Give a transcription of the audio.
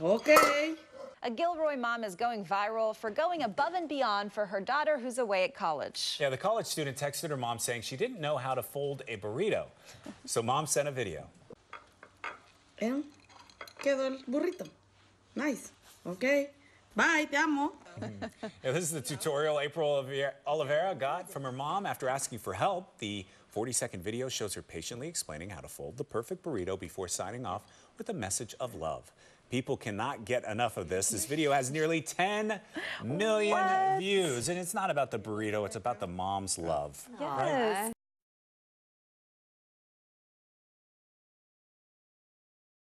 Okay. A Gilroy mom is going viral for going above and beyond for her daughter who's away at college. Yeah, the college student texted her mom saying she didn't know how to fold a burrito. So mom sent a video. And quedó el burrito. Nice. Okay. Bye, te amo. Yeah, this is the tutorial April Oliveira got from her mom after asking for help. The 40-second video shows her patiently explaining how to fold the perfect burrito before signing off with a message of love. People cannot get enough of this. This video has nearly 10 million views. And it's not about the burrito, it's about the mom's love. Yes. Right?